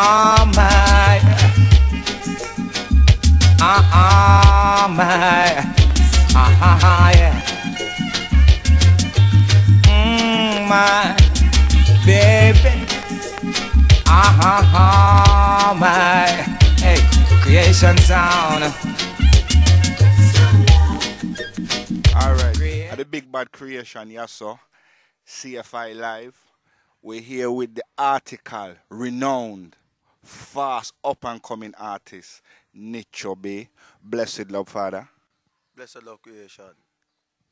my baby, my hey, creation sound. All right, at the Big Bad Creation, yes sir. CFI Live. We're here with the article, renowned, fast, up and coming artist, Nicha B. Blessed love, Father. Blessed love, creation.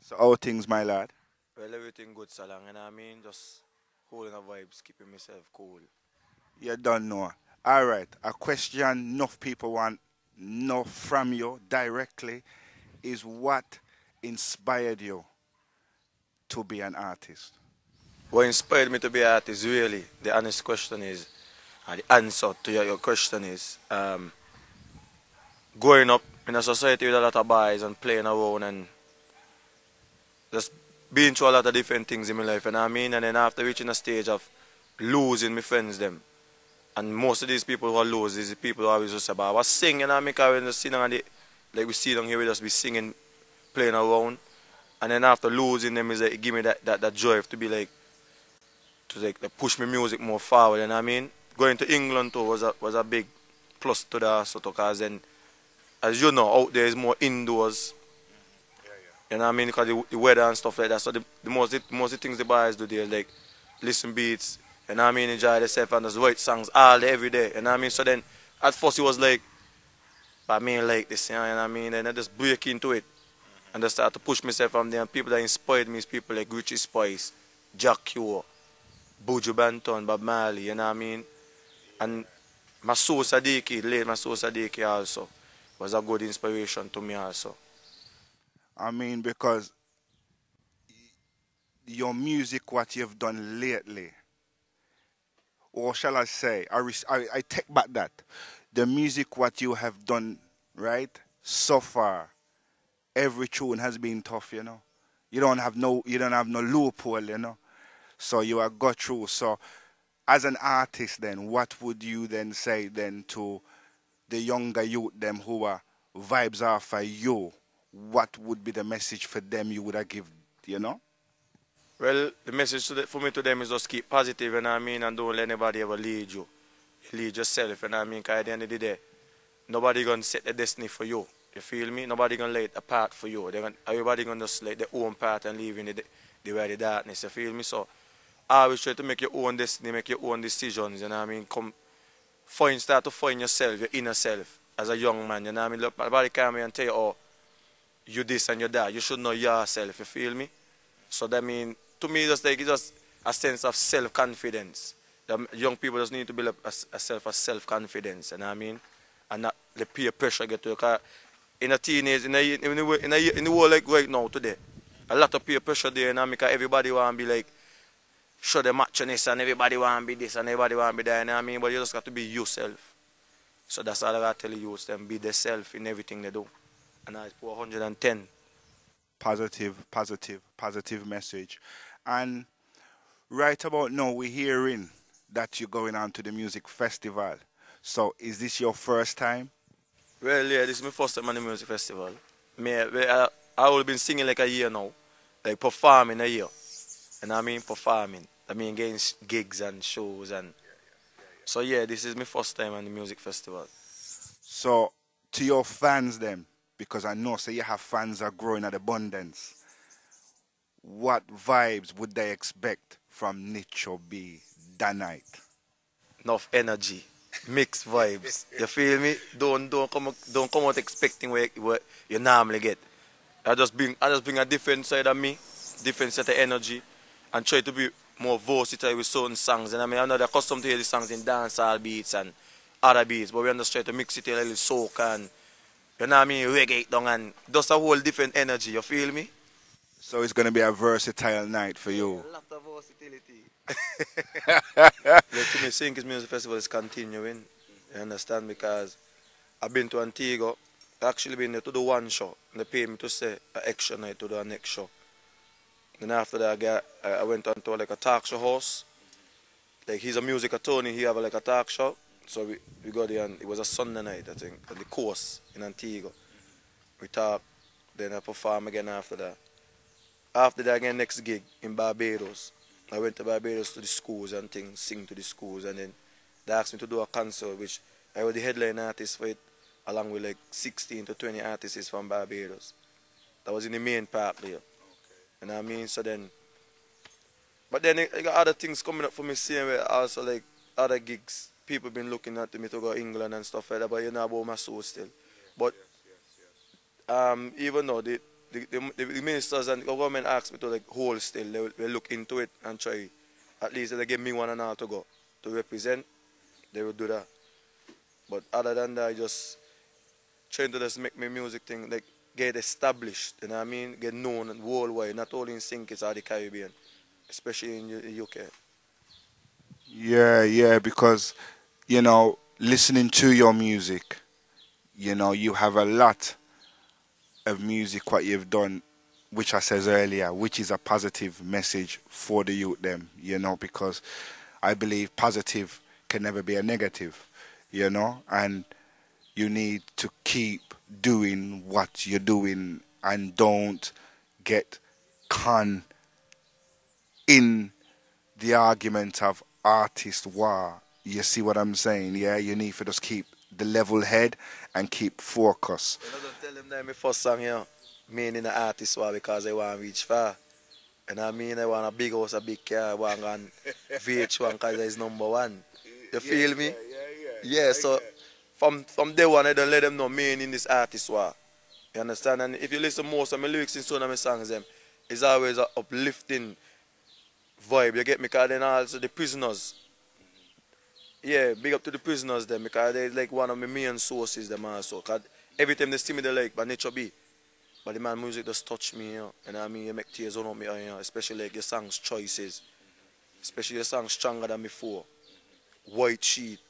So how things, my lad? Well, everything good, Salang, you know what I mean? Just holding the vibes, keeping myself cool. You don't know. All right, a question enough people want know from you directly is what inspired you to be an artist? What inspired me to be an artist, really, the honest question is, the answer to your question is, growing up in a society with a lot of boys and playing around and just been through a lot of different things in my life, you know what I mean? And then after reaching a stage of losing my friends, them. And most of these people who are losing, these people who always just say, I was singing, you know, like we see down here, we just be singing, playing around. And then after losing them, is like, it give me that joy to be like, to push my music more forward, you know what I mean? Going to England too was a big plus to that, so because then, as you know, out there is more indoors. You know what I mean? Because the weather and stuff like that. So the most things the boys do, they like listen beats, you know what I mean, enjoy themselves and just write songs all day, every day. You know what I mean? So then at first it was like, but I mean like this, you know what I mean? And I just break into it. And I start to push myself from there. And people that inspired me is people like Richie Spice, Jack Kuo, Buju Banton, Bob Marley, you know what I mean? And Maso Sadiki, late Maso Sadiki also was a good inspiration to me also. I mean, because your music, what you've done lately, or shall I say, I take back that. The music, what you have done, right, so far, every tune has been tough, you know. You don't have no loophole, you know. So you have got through. So as an artist then, what would you then say then to the younger youth, them who are vibes are for you? What would be the message for them you would have given, you know? Well, the message for me to them is just keep positive, you know what I mean, and don't let anybody ever lead you. Lead yourself, you know what I mean, because at the end of the day, nobody going to set the destiny for you, you feel me? Nobody going to lay a path for you. Everybody going to just lay their own path and leave in the darkness, you feel me? So, I always try to make your own destiny, make your own decisions, you know what I mean? Start to find yourself, your inner self, as a young man, you know what I mean? Look, nobody come here and tell you, oh, you this and you that. You should know yourself, you feel me? So that means, to me, just like, it's just a sense of self-confidence. The young people just need to build up a self-confidence, you know what I mean? And not the peer pressure get to you. Because in a teenage, in the world like right now, today, a lot of peer pressure there, you know, because everybody want to be like, show the matchiness, and everybody want to be this, and everybody want to be that, you know what I mean? But you just got to be yourself. So that's all I got to tell you, them, be themselves in everything they do. And I put 110. Positive message. And right about now, we're hearing that you're going on to the music festival. So is this your first time? Well, yeah, this is my first time on the music festival. I have been singing like a year now, like performing a year. And I mean performing. I mean getting gigs and shows. And so yeah, this is my first time on the music festival. So to your fans then, because I know, say, you have fans that are growing at abundance. What vibes would they expect from Nicha B that night? Enough energy, mixed vibes. You feel me? Don't come out expecting what you normally get. I just bring a different side of me, different set of energy, and try to be more versatile with certain songs. And I mean, I know they're accustomed to hear these songs in dancehall beats and other beats, but we just try to mix it a little soak and, you know what I mean, reggae down and just a whole different energy, you feel me? So it's going to be a versatile night for you. A lot of versatility. Let me think this music festival is continuing, you understand, because I've been to Antigua, actually been there to do one show, and they pay me to say an extra night to do a next show. Then after that, I went on to like a talk show host. Like he's a music attorney, he have like a talk show. So we got there, and it was a Sunday night, I think, at the course in Antigua. We talked, then I performed again after that. After that again, next gig in Barbados. I went to Barbados to the schools and things, sing to the schools, and then they asked me to do a concert, which I was the headline artist for it, along with like 16 to 20 artists from Barbados. That was in the main park there. Okay. You know what I mean? So then, but then I got other things coming up for me, same way also, like other gigs. People been looking at me to go to England and stuff like that, but you know about my soul still. But even though the ministers and the government asked me to like hold still, they look into it and try. At least if they give me 1 hour to go to represent, they will do that. But other than that, I just trying to just make my music thing like get established, you know what I mean? Get known worldwide, not only in Sinkis or the Caribbean, especially in the UK. Yeah, yeah, because you know, listening to your music, you know, you have a lot of music what you've done, which I says earlier, which is a positive message for the youth them, you know, because I believe positive can never be a negative, you know, and you need to keep doing what you're doing and don't get caught in the argument of artist war. You see what I'm saying? Yeah, you need to just keep the level head and keep focus. I don't tell them that my first song here, meaning the artist war, because I want to reach far. And I mean, I want a big house, a big car, I want on VH1 because it's #1. You feel me? Yeah, so from day one, I don't let them know meaning this artist war. You understand? And if you listen most of my lyrics in some of my songs, it's always an uplifting vibe, you get me? Because then also the prisoners. Yeah, big up to the prisoners them, because they're like one of my main sources them also. Because every time they see me, they like, but Nicha B. But the man music just touch me, you know? And I mean, you make tears on me, you know? Especially like your song's choices. Especially your song Stronger Than Before. White Sheet.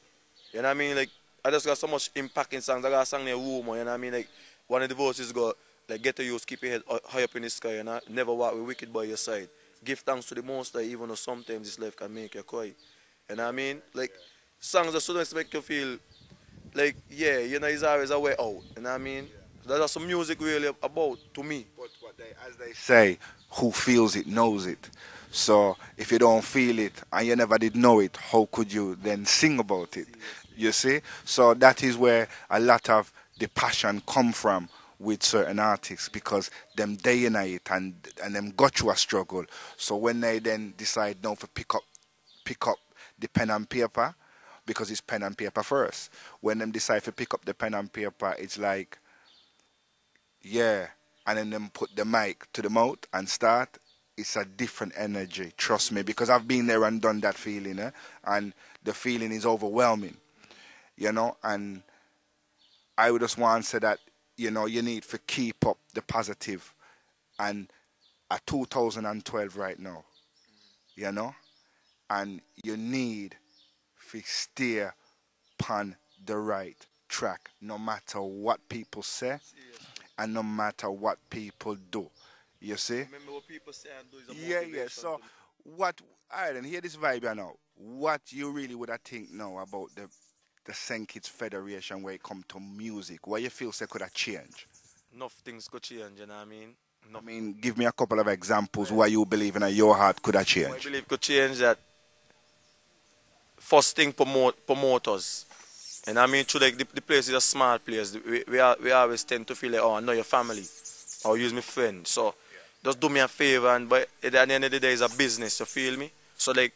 You know what I mean? Like, I just got so much impact in songs. I got a song named Rumor, you know what I mean? Like, one of the verses got, like, get to use, keep your head high up in the sky, you know? Never walk with wicked by your side. Give thanks to the monster, even though sometimes this life can make you cry. You know what I mean? Like, songs that sometimes make you feel like, yeah, you know, it's always a way out. You know what I mean? Yeah. That's some music really about, to me. But what they, as they say, who feels it knows it. So if you don't feel it and you never did know it, how could you then sing about it? You see? So that is where a lot of the passion come from with certain artists, because them day in it and them got you a struggle. So when they then decide now for pick up the pen and paper, because it's pen and paper first. When them decide to pick up the pen and paper, it's like, yeah, and then them put the mic to the mouth and start. It's a different energy, trust me, because I've been there and done that feeling, and the feeling is overwhelming, you know. And I would just want to say that, you know, you need to keep up the positive. And at 2012 right now, you know, and you need to steer upon the right track, no matter what people say and no matter what people do. You see? Remember what people say and do is a motivation. Yeah, yeah. So what, I don't hear this vibe, you know, what you really would have think now about the Senkids Federation where it comes to music, what you feel say could have changed? Enough things could change, you know what I mean? Enough. I mean, give me a couple of examples why you believe in your heart could have changed. What I believe could change that first thing promoters, and I mean, through like the place is a small place. We always tend to feel like, oh, I know your family, or use my friend. So just do me a favor, and but at the end of the day, it's a business. You feel me? So like,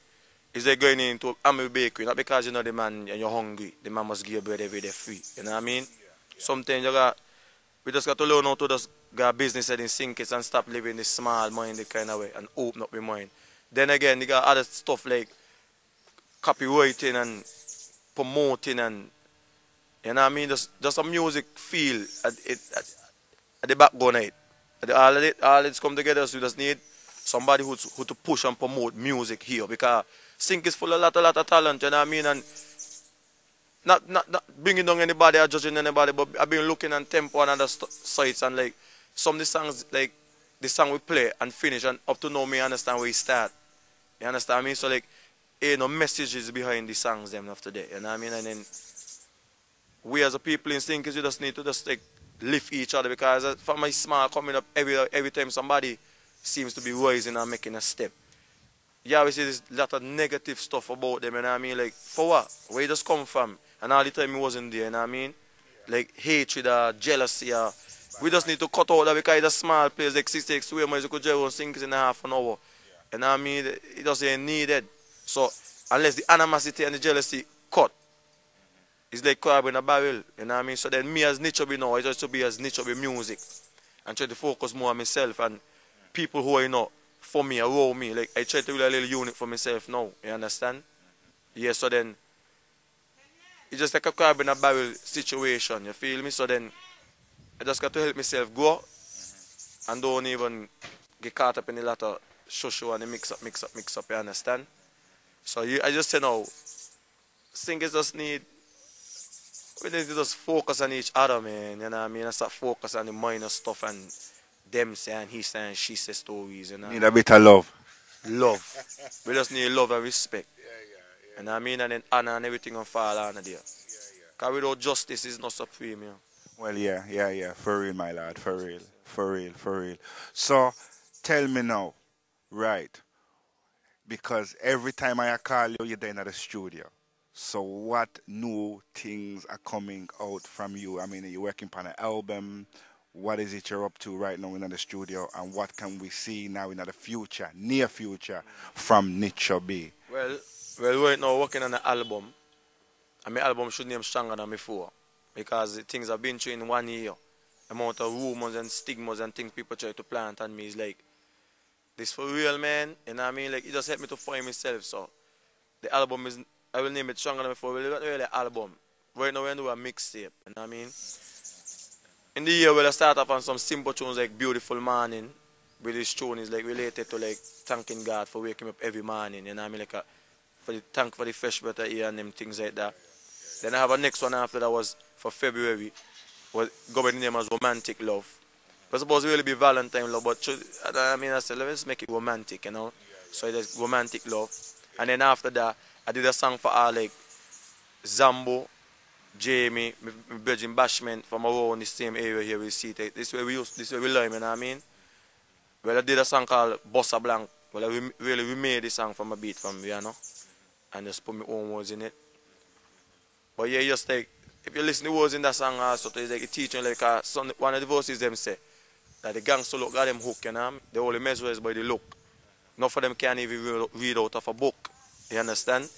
is they going into Amel Bakery, not because you know the man and you're hungry, the man must give you bread every day free. You know what I mean? Yeah. Sometimes you got, we just got to learn how to just get business head in Sinkits and stop living this small minded kind of way and open up your mind. Then again, you got other stuff like copywriting and promoting, and you know what I mean? Just a music feel at the backbone of it. All it's come together, so you just need somebody who to push and promote music here, because Sink is full of a lot of talent, you know what I mean? And not bringing down anybody or judging anybody, but I've been looking at tempo and other sites, and like some of the songs, like the song we play and finish, and up to now, me understand where it start. You understand what I mean? So like, you know, messages behind the songs them of today. You know what I mean? And then we as a people in Stinkers, you just need to just like lift each other, because for my smile coming up every time somebody seems to be rising and making a step. Yeah, we see this lot of negative stuff about them, and you know I mean, like, for what? Where you just come from? And all the time he wasn't there, you know what I mean? Like hatred or jealousy or we just need to cut out that, because it's a small place like 6X where you could drive on things in half an hour. You know what I mean? It doesn't ain't needed. So unless the animosity and the jealousy cut, it's like crab in a barrel, you know what I mean? So then me as Nicha B now, I just to be as Nicha B music and try to focus more on myself and people who are, you know, for me, around me. Like I try to build a little unit for myself now, you understand? Yeah, so then it's just like a crab in a barrel situation, you feel me? So then I just got to help myself grow and don't even get caught up in the lot of shushu and the mix up, you understand? So I just say now, singers just need, we need to just focus on each other, man, you know what I mean? I start focus on the minor stuff and them saying, he saying, she says stories, you know? Need a bit of love. Love. We just need love and respect. Yeah, yeah, yeah. You know what I mean? And then honor and everything will fall under there. Because without justice, it's not supreme, you know? Well, yeah, for real, my lad, for real. So, tell me now, right, because every time I call you, you're there in the studio. So what new things are coming out from you? I mean, you're working on an album. What is it you're up to right now in the studio? And what can we see now in the future, near future, from Nicha B? Well, right now, working on an album. And my album should name Stronger Than Before. Because things have been through in 1 year. Amount of rumors and stigmas and things people try to plant on me is like, this for real, man. You know what I mean? Like, it just helped me to find myself. So, the album is, I will name it Stronger Than Before. It's not really an album. Right now, we're doing a mixtape. You know what I mean? In the year, we'll start off on some simple tunes like Beautiful Morning. With this tune is like related to like thanking God for waking me up every morning. You know what I mean? Like, thank for the fresh breath here and them things like that. Then I have a next one after that was for February, was go by the name as Romantic Love. It was supposed to really be Valentine Love, but I mean, I said, let's make it romantic, you know? So it is Romantic Love. And then after that, I did a song for her, like Zambo, Jamie, my Virgin Bashment from around the same area here, we see it. This way we use, this way we learn, you know what I mean? Well, I did a song called Bossa Blanc. Well, I really remade the song from a beat from Rihanna and just put my own words in it. But yeah, just like, if you listen to words in that song also, it's like a teaching, like one of the verses them say, that the gangster look at them hook, you know, they only measure us by the look. None of them can't even read out of a book, you understand?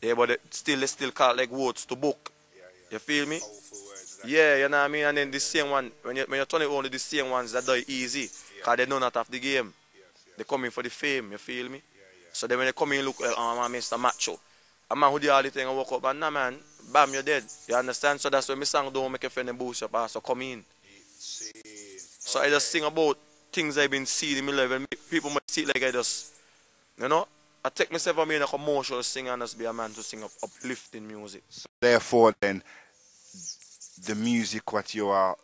Yeah, but they still call like words to book, you feel me? Words, yeah, you know what I mean? And then the same one, when you turn it only the same ones that die easy, because they know not half the game. They come in for the fame, you feel me? So then when they come in, look, Mr. Macho. A man who did all the thing and woke up and nah man, bam, you're dead. You understand? So that's why my song don't make a friend and boost up so come in. So I just sing about things I've been seeing in my life and people might see it like I just, you know, I take myself and being a commercial singer and just be a man to sing uplifting music. So therefore then, the music what you are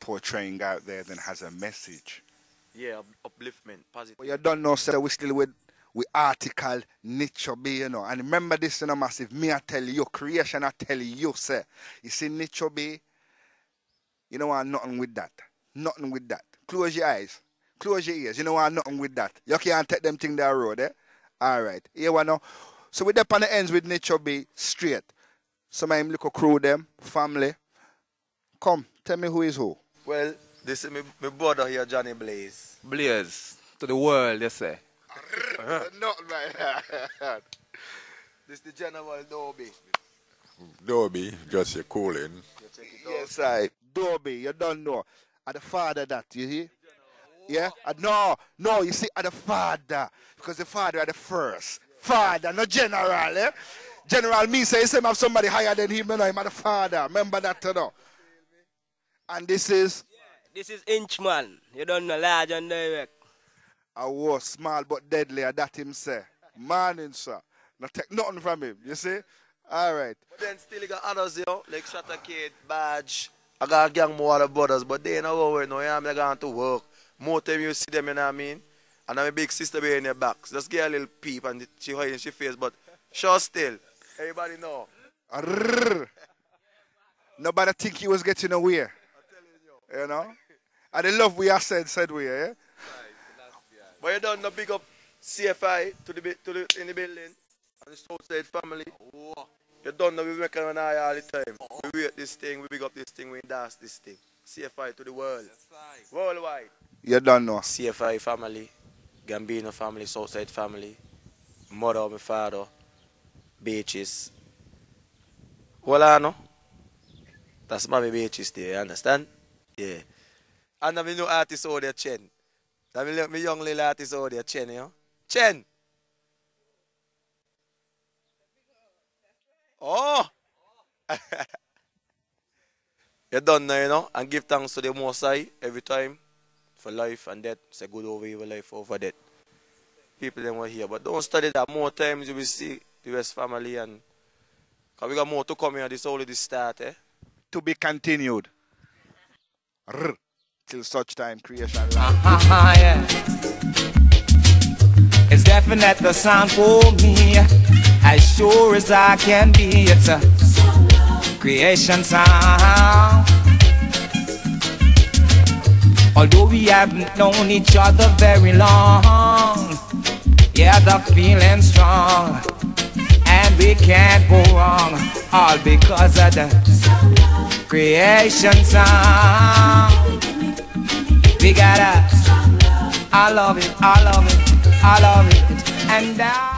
portraying out there then has a message. Yeah, upliftment, positive. Well, you don't know, sir, we still with we article Nicha B, you know. And remember this, you know, massive. Me, I tell you, creation, I tell you, sir. You see, Nicha B, you know, I'm nothing with that. Nothing with that. Close your eyes. Close your ears. You know, I'm nothing with that. You can't take them thing down the road, eh? All right. Here we know. So, we're up on the ends with Nicha B, straight. So, my little crew, them, family. Come, tell me who is who. Well, this is my brother here, Johnny Blaze. Blaze, to the world, you say. Not right. This is the general Dobie. Dobie, just a calling. Yes, I. Dobie, you don't know. At the father that, you see? Yeah? No, you see, at the father. Because the father are the first. Father, not general, eh? General means say, him have somebody higher than him, you know, him at the father. Remember that, you know? And this is? Yeah, this is Inchman. You don't know, large and direct. I was small but deadly, that him say. Morning, sir. Not take nothing from him, you see? Alright. But then still you got others, you know, like Shatter Kid, Badge. I got a gang more other brothers, but they ain't over right now, you know, they're going to work. More time you see them, you know what I mean? And I'm a big sister behind their backs. So just get a little peep and she hiding she face, but Sure still. Everybody know. Nobody think he was getting away. I'm telling you. You know? And the love we are said we are, yeah? Right, but you don't know big up CFI to the in the building. And the Southside family. Oh. You don't know we make an eye all the time. Oh. We rate this thing, we big up this thing, we dance this thing. CFI to the world. Worldwide. You don't know. CFI family, Gambino family, Southside family, mother of my father, Beaches. Well, I know. That's my Beaches there, you understand? Yeah. And I'm a new artist over there, Chen. I'm a young little artist over there, Chen, you know? Chen! Oh! You done now, you know? And give thanks to the Most High every time for life and death. Say good over evil, life over death. People them were here. But don't study that. More times you will see the West family and... Because we got more to come here. This only the start, eh? To be continued. Till such time, creation life. Yeah. It's definite the sound for me. As sure as I can be. It's a creation sound. Although we haven't known each other very long, yeah, the feeling's strong, and we can't go wrong, all because of the creation sound. We gotta, I love it, I love it, I love it, and I